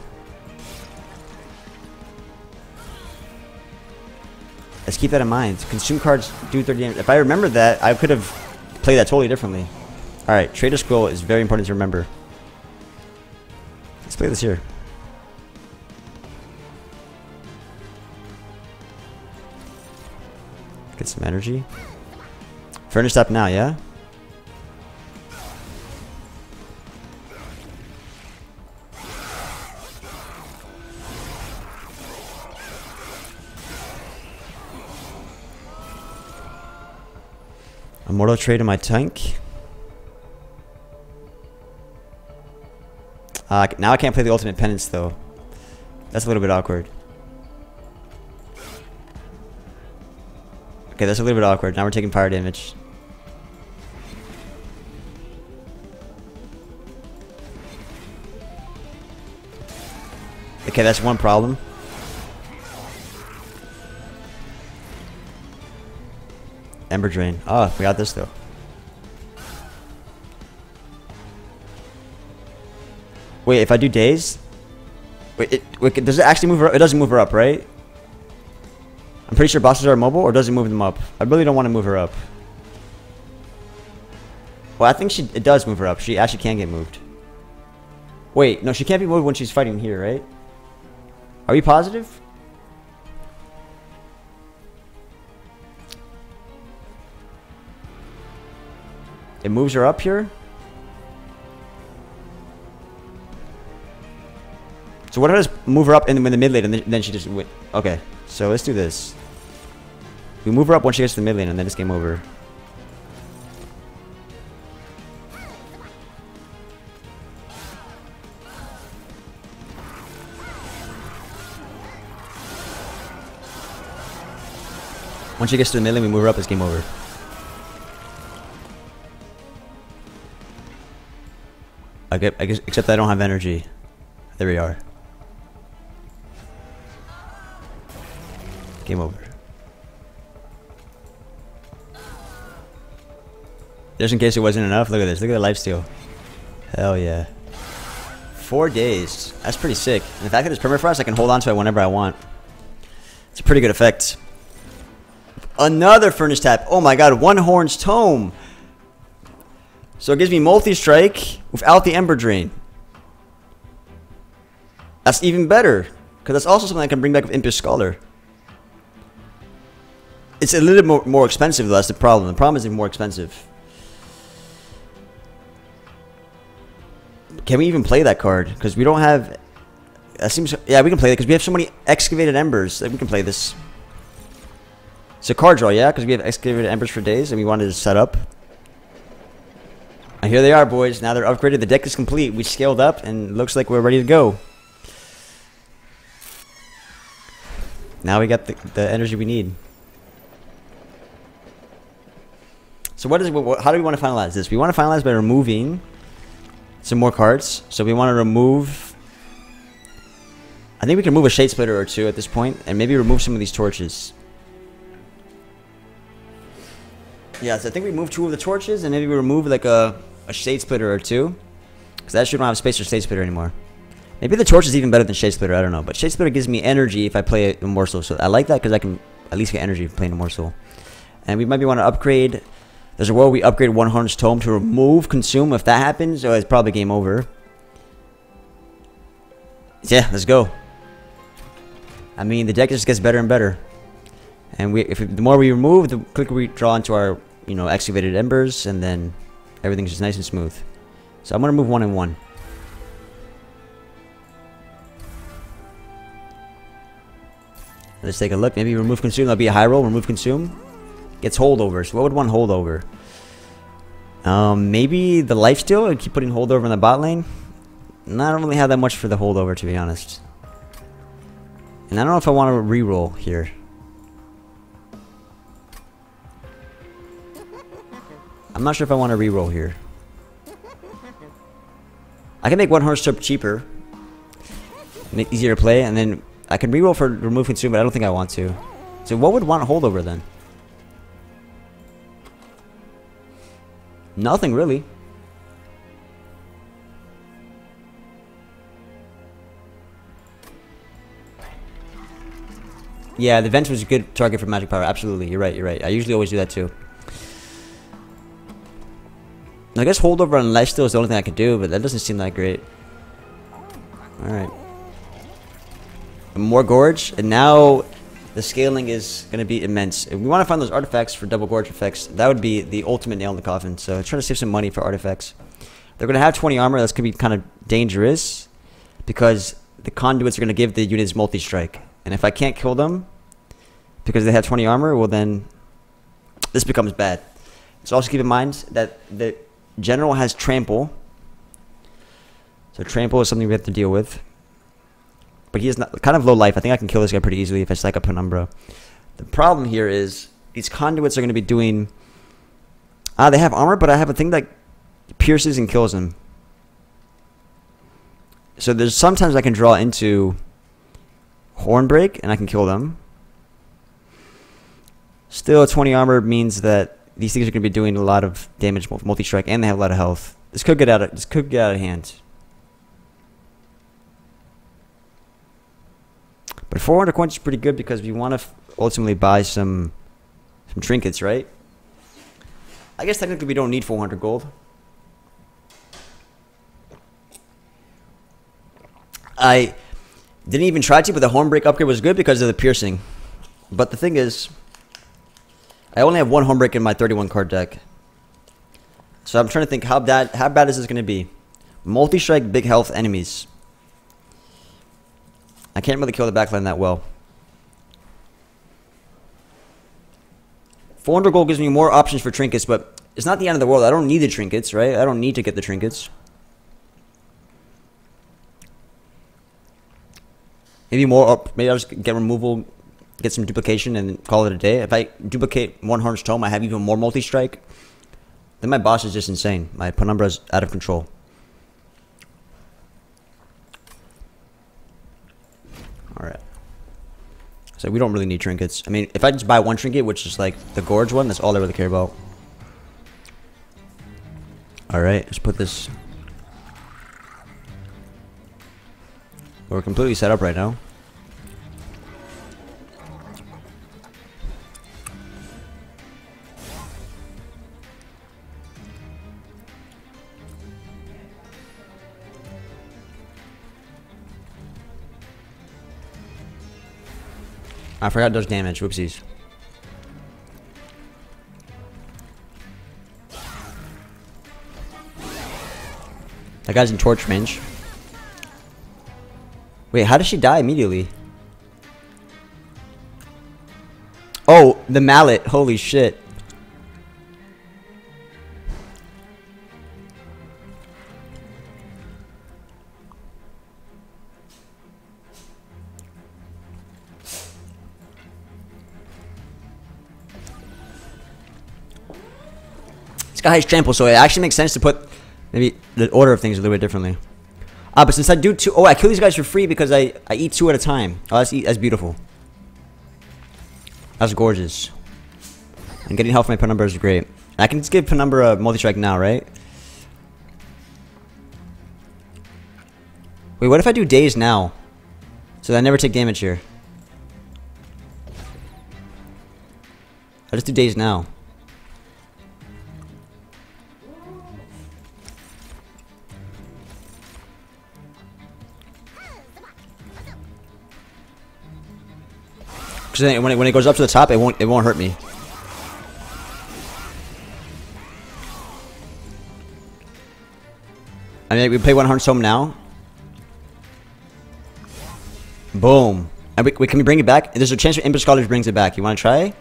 Let's keep that in mind. Consume cards do 30 damage. If I remember that, I could have played that totally differently. All right, Trader's Quill is very important to remember. Let's play this here. Get some energy. Furnace Tap now, yeah? Immortal Trade in my tank. Now I can't play the ultimate penance though. That's a little bit awkward. Okay, that's a little bit awkward. Now we're taking fire damage. Okay, that's one problem. Ember Drain. Oh, we got this though. Wait, if I do days? Wait, does it actually move her up? It doesn't move her up, right? I'm pretty sure bosses are mobile, or does it move them up? I really don't want to move her up. Well, I think it does move her up. She actually can get moved. Wait, no, she can't be moved when she's fighting here, right? Are you positive? It moves her up here? So what if I just move her up in the mid lane and then she just win? Okay, so let's do this. We move her up once she gets to the mid lane, and then it's game over. Once she gets to the mid lane, we move her up, it's game over. I guess, except I don't have energy. There we are. Game over. Just in case it wasn't enough, look at this. Look at the lifesteal. Hell yeah. 4 days. That's pretty sick. And the fact that it's permafrost, I can hold on to it whenever I want. It's a pretty good effect. Another Furnace Tap. Oh my god, One Horn's Tome. So it gives me multi-strike without the Ember Drain. That's even better, because that's also something I can bring back with Impish Scholar. It's a little bit more expensive though, that's the problem. The problem is even more expensive. Can we even play that card? Because we don't have... That seems... Yeah, we can play it, because we have so many Excavated Embers that we can play this. It's a card draw, yeah? Because we have Excavated Embers for days, and we wanted to set up. And here they are, boys. Now they're upgraded. The deck is complete. We scaled up, and looks like we're ready to go. Now we got the energy we need. So how do we want to finalize this? We want to finalize by removing some more cards. So we want to remove... I think we can remove a Shade Splitter or two at this point, and maybe remove some of these torches. Yeah, so I think we move two of the torches, and maybe we remove like a Shade Splitter or two. Because that shouldn't have space for Shade Splitter anymore. Maybe the torch is even better than Shade Splitter, I don't know. But Shade Splitter gives me energy if I play a morsel. So I like that because I can at least get energy playing a morsel. And we might be want to upgrade. There's a world we upgrade One Horn's Tome to remove consume. If that happens, so it's probably game over. Yeah, let's go. I mean, the deck just gets better and better. And the more we remove, the quicker we draw into our, you know, Excavated Embers, and then everything's just nice and smooth. So I'm gonna move one and one. Let's take a look. Maybe remove consume. That'll be a high roll. Remove consume. Gets holdover. So what would one holdover? Maybe the lifesteal and keep putting holdover in the bot lane. And I don't really have that much for the holdover, to be honest. And I don't know if I want to reroll here. I'm not sure if I want to reroll here. I can make One Horn's Tome cheaper, make it easier to play, and then I can reroll for remove consume, but I don't think I want to. So what would want holdover then? Nothing really. Yeah, the Vent was a good target for magic power. Absolutely, you're right, you're right. I usually always do that too. I guess holdover and lifesteal is the only thing I can do, but that doesn't seem that great. Alright. More Gorge, and now the scaling is going to be immense. If we want to find those artifacts for double Gorge effects, that would be the ultimate nail in the coffin. So I'm trying to save some money for artifacts. They're going to have 20 armor. That's going to be kind of dangerous because the conduits are going to give the units multi-strike. And if I can't kill them because they have 20 armor, well then this becomes bad. So also keep in mind that the general has Trample. So Trample is something we have to deal with. But he is not, kind of low life. I think I can kill this guy pretty easily if I stack up Penumbra. The problem here is these conduits are going to be doing... they have armor, but I have a thing that pierces and kills them. So there's sometimes I can draw into Hornbreak and I can kill them. Still, 20 armor means that these things are going to be doing a lot of damage, multi-strike, and they have a lot of health. This could get out of hand. But 400 coins is pretty good because we want to ultimately buy some trinkets, right? I guess technically we don't need 400 gold. I didn't even try to, but the Hornbreak upgrade was good because of the piercing. But the thing is, I only have one Hornbreak in my 31 card deck. So I'm trying to think how bad is this going to be? Multi-strike, big health enemies. I can't really kill the backline that well. 400 gold gives me more options for trinkets, but it's not the end of the world. I don't need the trinkets, right? I don't need to get the trinkets. Maybe more up. Maybe I'll just get removal, get some duplication, and call it a day. If I duplicate One Horn's Tome, I have even more multi-strike. Then my boss is just insane. My Penumbra is out of control. Alright. So we don't really need trinkets. I mean, if I just buy one trinket, which is like the Gorge one, that's all I really care about. Alright, let's put this... We're completely set up right now. I forgot those damage. Whoopsies. That guy's in torch range. Wait, how does she die immediately? Oh, the mallet. Holy shit. This guy has Trample, so it actually makes sense to put maybe the order of things a little bit differently. But since I do two... Oh, I kill these guys for free because I eat two at a time. Oh, that's beautiful. That's gorgeous. And getting health from my Penumbra is great. I can just give Penumbra a multi-strike now, right? Wait, what if I do days now? So that I never take damage here. I'll just do days now. Then when it goes up to the top, it won't hurt me. I mean, we play One Horn's Tome now. Boom. And wait, can we bring it back? There's a chance that Impish Scholar brings it back. You want to try?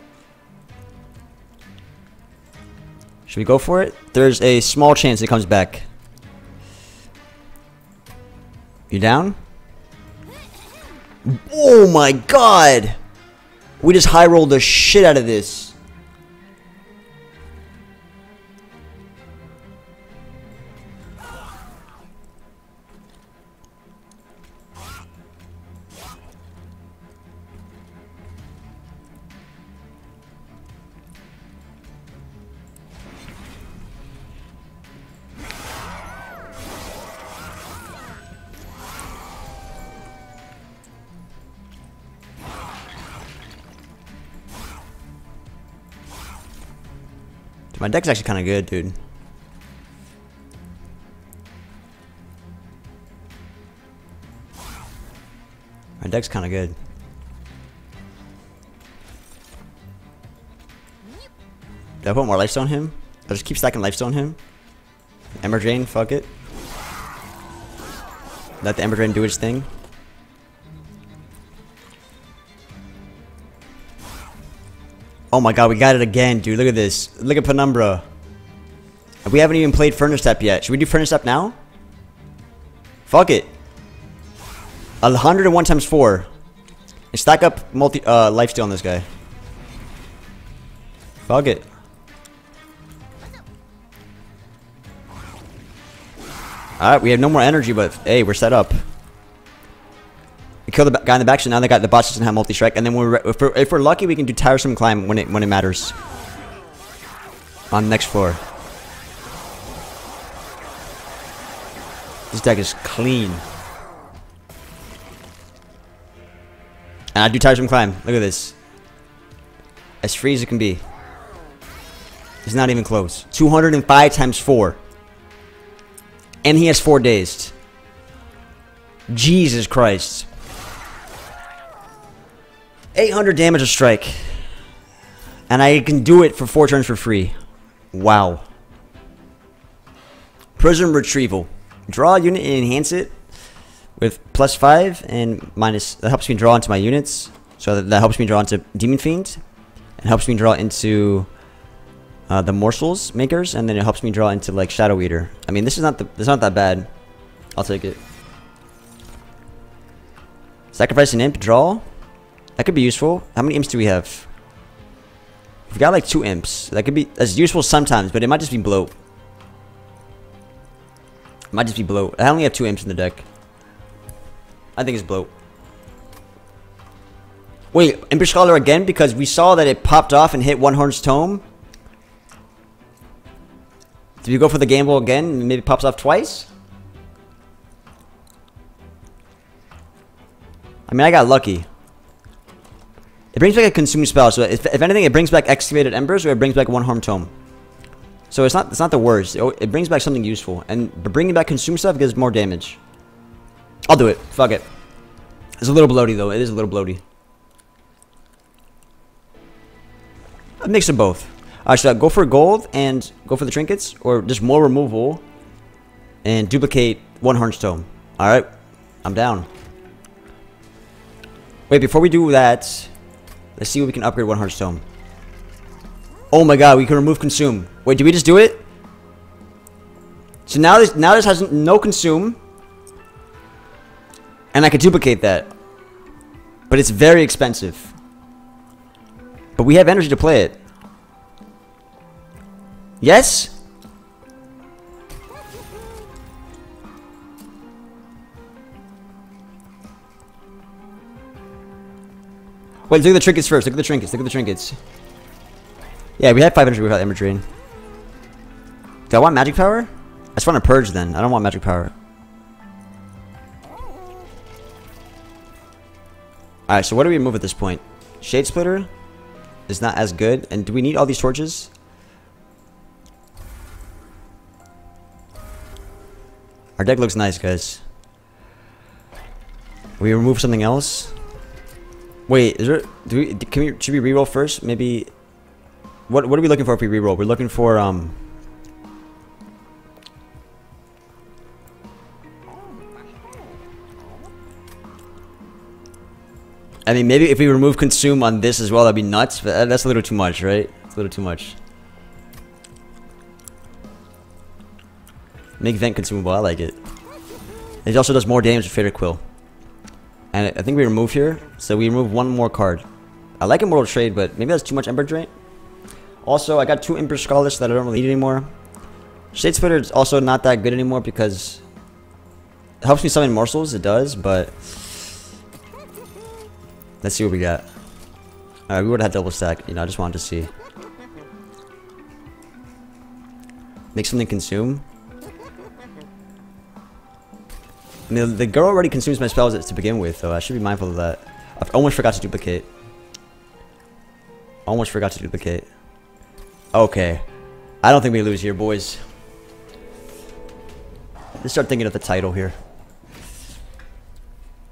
Should we go for it? There's a small chance it comes back. You down? Oh my god! We just high rolled the shit out of this. My deck's actually kind of good, dude. My deck's kind of good. Did I put more lifesteal on him? I just keep stacking lifesteal on him. Ember Drain, fuck it. Let the Ember Drain do its thing. Oh my god, we got it again, dude. Look at this. Look at Penumbra. We haven't even played Furnace Tap yet. Should we do Furnace Tap now? Fuck it. 101 times 4. And stack up lifesteal on this guy. Fuck it. Alright, we have no more energy, but hey, we're set up. We killed the guy in the back, so now they got the bots doesn't have multi-strike, and then if we're lucky, we can do Tiresome Climb when it matters. On the next floor. This deck is clean. And I do Tiresome Climb. Look at this. As free as it can be. It's not even close. 205 times 4. And he has 4 dazed. Jesus Christ. 800 damage a strike, and I can do it for 4 turns for free. Wow. Prison Retrieval. Draw a unit and enhance it with plus 5 and minus. That helps me draw into my units, so that helps me draw into Demon Fiend. It helps me draw into the Morsels Makers, and then it helps me draw into like Shadow Eater. I mean, this is not that bad. I'll take it. Sacrifice an imp. Draw. That could be useful. How many imps do we have? We've got like 2 imps. That could be as useful sometimes, but it might just be bloat. It might just be bloat. I only have 2 imps in the deck. I think it's bloat. Wait, Impish Scholar again, because we saw that it popped off and hit One Horn's Tome. Did we go for the gamble again? Maybe it pops off twice? I mean, I got lucky. It brings back a consumed spell, so if anything, it brings back Excavated Embers, or it brings back One Horn's Tome. So it's not the worst. It brings back something useful, and bringing back consumed stuff gives more damage. I'll do it. Fuck it. It's a little bloaty, though. It is a little bloaty. A mix of both. Alright, should I go for gold and go for the trinkets, or just more removal and duplicate One Horn's Tome? Alright, I'm down. Wait, before we do that, let's see what we can upgrade One Horn's Tome. Oh my god, we can remove consume. Wait, did we just do it? So now this has no consume. And I could duplicate that. But it's very expensive. But we have energy to play it. Yes? Wait, look at the trinkets first. Look at the trinkets. Look at the trinkets. Yeah, we had 500 without Ember Drain. Do I want magic power? I just want to purge then. I don't want magic power. Alright, so what do we move at this point? Shade Splitter is not as good. And do we need all these torches? Our deck looks nice, guys. We remove something else. Wait, should we reroll first? Maybe. What are we looking for if we reroll? We're looking for I mean, maybe if we remove consume on this as well, that'd be nuts, but that's a little too much, right? It's a little too much. Make vent consumable, I like it. It also does more damage with Trader's Quill. And I think we remove here, so we remove one more card. I like Immortal Trade, but maybe that's too much Ember Drain. Also, I got 2 Impish Scholars that I don't really need anymore. Shade Splitter is also not that good anymore because it helps me summon morsels, it does, but let's see what we got. Alright, we would have double stack, you know, I just wanted to see. Make something consume. I mean, the girl already consumes my spells to begin with, though. I should be mindful of that. I almost forgot to duplicate. Almost forgot to duplicate. Okay. I don't think we lose here, boys. Let's start thinking of the title here.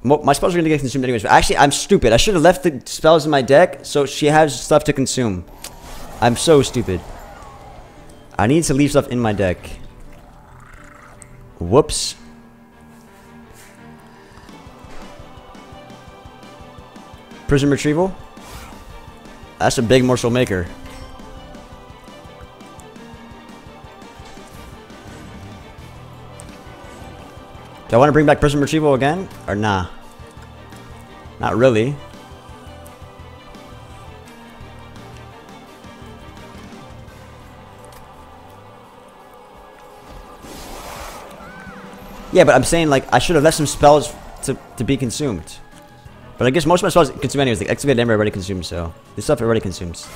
My spells are going to get consumed anyways. But actually, I'm stupid. I should have left the spells in my deck so she has stuff to consume. I'm so stupid. I need to leave stuff in my deck. Whoops. Prison Retrieval? That's a big morsel maker. Do I want to bring back Prison Retrieval again? Or nah? Not really. Yeah, but I'm saying, like, I should have left some spells to be consumed. But I guess most of my spells consume anyways. Like Excavated Ember already consumes, so this stuff already consumes.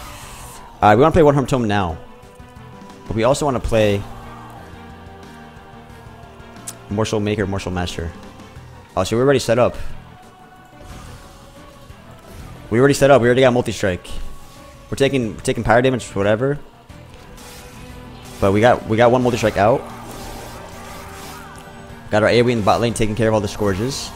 Alright, we want to play One Horn's Tome now. But we also want to play Morsel Maker, Morsel Master. Oh, so we're already set up. We already set up. We already got multi-strike. We're taking power damage, whatever. But we got one multi-strike out. Got our AoE in the bot lane taking care of all the Scourges.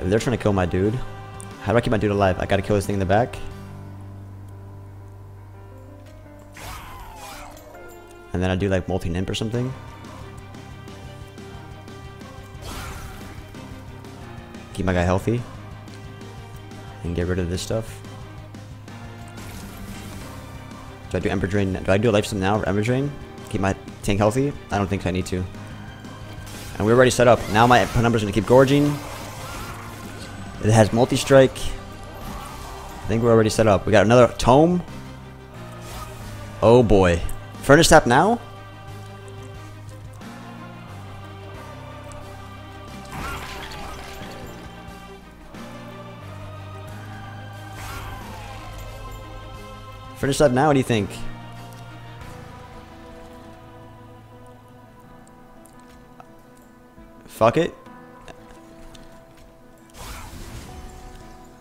They're trying to kill my dude. How do I keep my dude alive? I gotta kill this thing in the back. And then I do like Multi Nymph or something. Keep my guy healthy. And get rid of this stuff. Do I do Ember Drain? Do I do a life sum now for Ember Drain? Keep my tank healthy? I don't think I need to. And we're already set up. Now my Penumbra's gonna keep gorging. It has multi-strike. I think we're already set up. We got another tome. Oh boy. Furnace Tap now? Furnace Tap now, what do you think? Fuck it.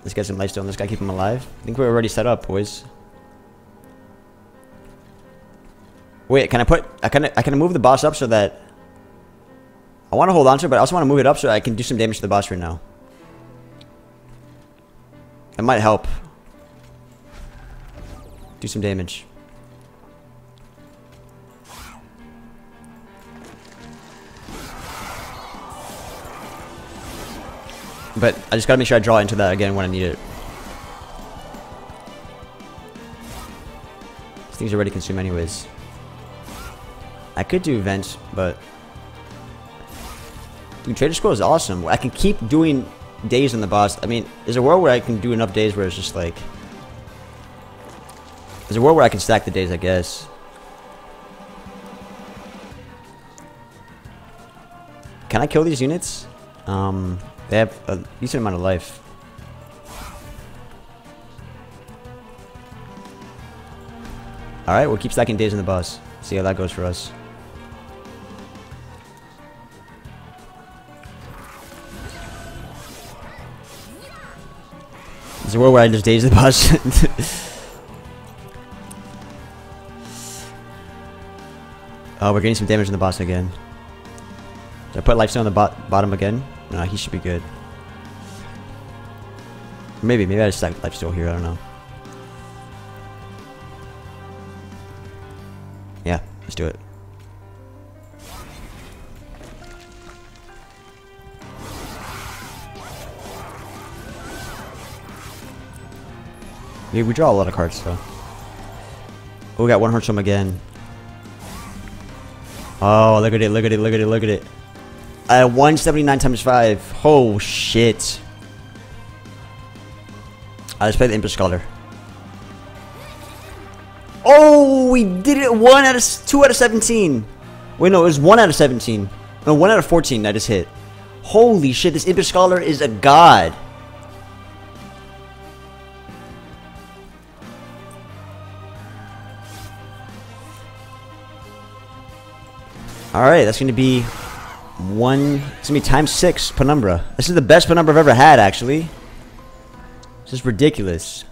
Let's get some lifesteal on this guy, keep him alive. I think we're already set up, boys. Wait, can I put... I can move the boss up so that... I want to hold on to it, but I also want to move it up so I can do some damage to the boss right now. That might help. Do some damage. But I just gotta make sure I draw into that again when I need it. These things are ready to consume anyways. I could do vents, but... Dude, Trader's Quill is awesome. I can keep doing days on the boss. I mean, is there a world where I can do enough days where it's just like... Is there a world where I can stack the days, I guess. Can I kill these units? They have a decent amount of life. Alright, we'll keep stacking days in the boss. See how that goes for us. There's a world where I just daze the boss. Oh, we're getting some damage in the boss again. Did I put lifesteal on the bottom again? Nah, he should be good. Maybe I just stacked lifesteal here, I don't know. Yeah, let's do it. Yeah, we draw a lot of cards, though. Oh, we got One Horn's Tome again. Oh, look at it, look at it, look at it, look at it. 179 times 5. Oh, shit. Let's play the Impish Scholar. Oh, we did it! 2 out of 17. Wait, no, it was 1 out of 17. No, 1 out of 14. I just hit. Holy shit! This Impish Scholar is a god. All right, that's gonna be one. It's gonna be ×6 Penumbra. This is the best Penumbra I've ever had, actually. This is ridiculous.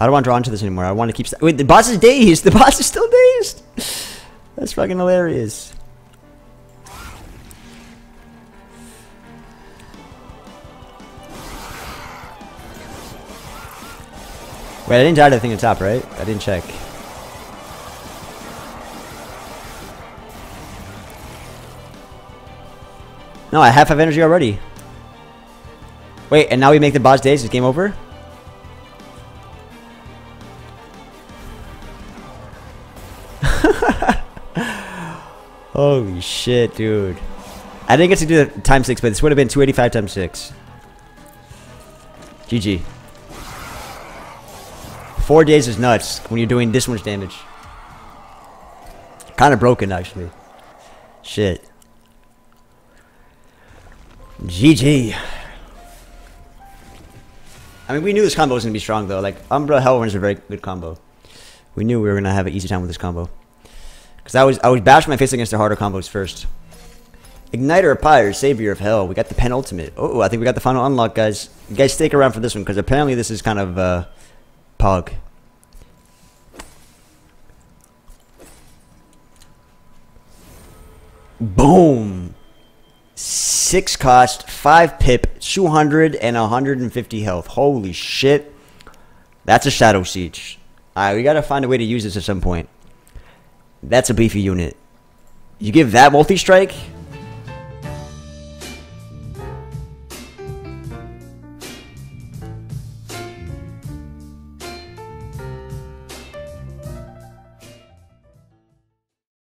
I don't want to draw into this anymore. I want to keep. Wait, the boss is dazed. The boss is still dazed. That's fucking hilarious. Wait, I didn't die to the thing on top, right? I didn't check. No, I have 5 energy already. Wait, and now we make the boss dazed. Is game over? Holy shit, dude. I didn't get to do the ×6, but this would have been 285 ×6. GG. 4 days is nuts when you're doing this much damage. Kind of broken, actually. Shit. GG. I mean, we knew this combo was going to be strong, though. Like, Umbra Hellhorn is a very good combo. We knew we were going to have an easy time with this combo. Because I was bashing my face against the harder combos first. Igniter of Pyre, Savior of Hell. We got the penultimate. Oh, I think we got the final unlock, guys. You guys stick around for this one, because apparently this is kind of, Pog. Boom! 6 cost, 5 pip, 200, and 150 health. Holy shit. That's a Shadow Siege. Alright, we gotta find a way to use this at some point. That's a beefy unit. You give that multi-strike?